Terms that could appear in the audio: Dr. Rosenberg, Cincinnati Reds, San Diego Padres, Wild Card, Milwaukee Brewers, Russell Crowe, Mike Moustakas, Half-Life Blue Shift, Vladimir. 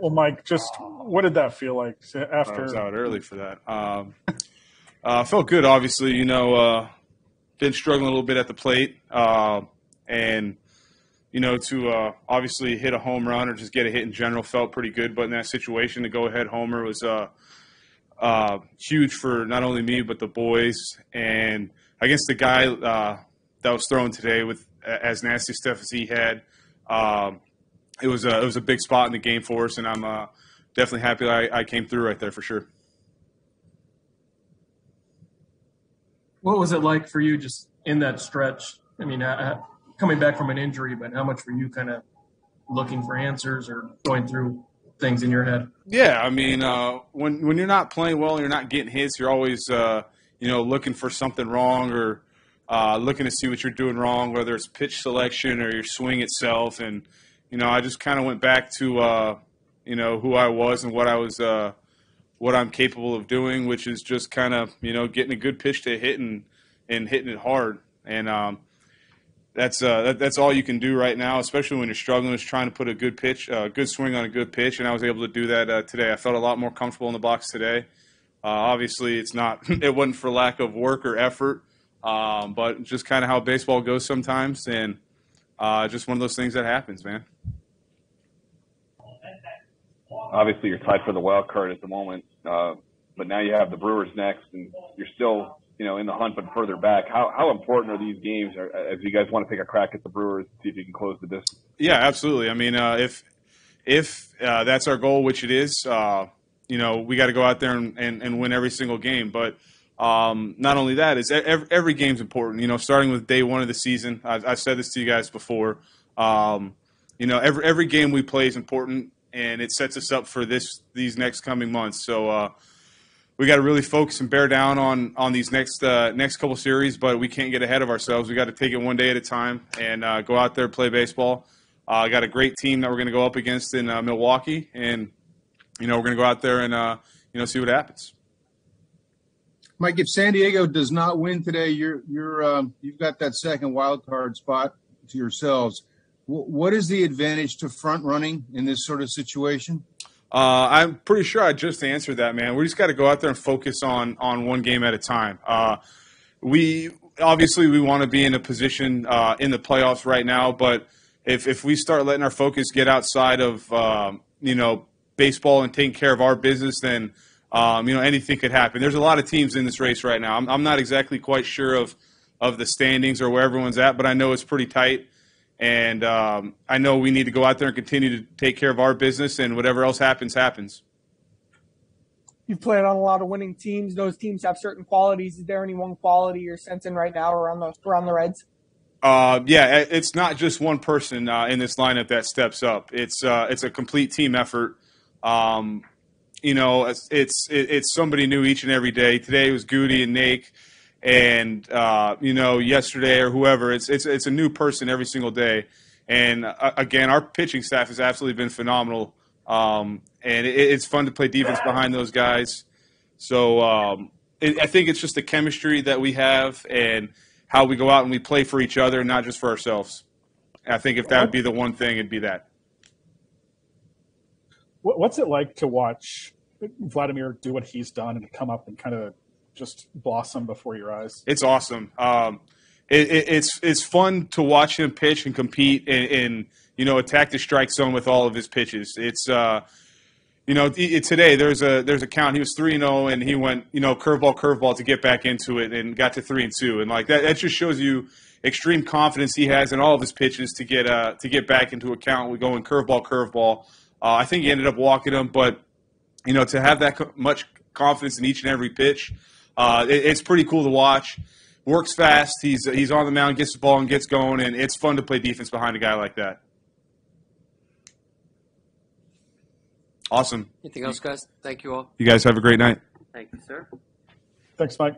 Well, Mike, just what did that feel like after? I was out early for that. Felt good, obviously. You know, been struggling a little bit at the plate, and you know, to obviously hit a home run or just get a hit in general felt pretty good. But in that situation, to go ahead homer was huge for not only me but the boys. And I guess the guy that was throwing today with as nasty stuff as he had, it was a big spot in the game for us, and I'm definitely happy that I came through right there for sure. What was it like for you just in that stretch? I mean, coming back from an injury, but how much were you kind of looking for answers or going through things in your head? Yeah, I mean, when you're not playing well and you're not getting hits, you're always, you know, looking for something wrong or looking to see what you're doing wrong, whether it's pitch selection or your swing itself. And, you know, I just kind of went back to, you know, who I was and what I was what I'm capable of doing, which is just kind of, you know, getting a good pitch to hit and hitting it hard. And that's all you can do right now, especially when you're struggling, is trying to put a good pitch, a good swing on a good pitch, and I was able to do that today. I felt a lot more comfortable in the box today. Obviously, it wasn't for lack of work or effort, but just kind of how baseball goes sometimes, and just one of those things that happens, man. Obviously, you're tied for the wild card at the moment, but now you have the Brewers next, and you're still, you know, in the hunt but further back. How important are these games as you guys want to take a crack at the Brewers, see if you can close the distance? Yeah, absolutely. I mean, if that's our goal, which it is, you know, we got to go out there and win every single game. But not only that, is every game's important. You know, starting with day one of the season, I've said this to you guys before. You know, every game we play is important. And it sets us up for these next coming months. So we got to really focus and bear down on these next couple series. But we can't get ahead of ourselves. We got to take it one day at a time and go out there and play baseball. I got a great team that we're going to go up against in Milwaukee, and you know we're going to go out there and you know see what happens. Mike, if San Diego does not win today, you've got that second wild card spot to yourselves. What is the advantage to front running in this sort of situation? I'm pretty sure I just answered that, man. We just got to go out there and focus on one game at a time. We want to be in a position in the playoffs right now, but if we start letting our focus get outside of you know, baseball and taking care of our business, then you know, anything could happen. There's a lot of teams in this race right now. I'm not exactly quite sure of the standings or where everyone's at, but I know it's pretty tight. And I know we need to go out there and continue to take care of our business, and whatever else happens. You've played on a lot of winning teams. Those teams have certain qualities. Is there any one quality you're sensing right now around the Reds? Yeah, it's not just one person in this lineup that steps up. It's a complete team effort. You know, it's somebody new each and every day. Today it was Goody and Nake. And you know, yesterday or whoever, it's a new person every single day. And again, our pitching staff has absolutely been phenomenal. And it's fun to play defense behind those guys. So I think it's just the chemistry that we have and how we go out and we play for each other, not just for ourselves. And I think if that would be the one thing, it'd be that. What's it like to watch Vladimir do what he's done and come up and kind of just blossom before your eyes? It's awesome. It's fun to watch him pitch and compete and you know, attack the strike zone with all of his pitches. It's you know, today there's a count. He was 3-0 and he went, you know, curveball to get back into it and got to 3-2, and like that just shows you extreme confidence he has in all of his pitches to get back into a count. We're going curveball. I think he ended up walking him, but you know, to have that much confidence in each and every pitch. It's pretty cool to watch. Works fast. He's on the mound, gets the ball, and gets going, and it's fun to play defense behind a guy like that. Awesome. Anything else, guys? Thank you all. You guys have a great night. Thank you, sir. Thanks, Mike.